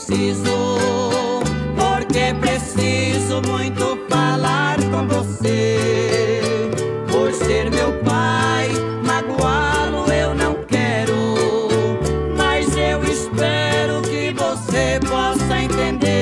preciso, porque preciso muito falar com você. Por ser meu pai, magoá-lo eu não quero, mas eu espero que você possa entender.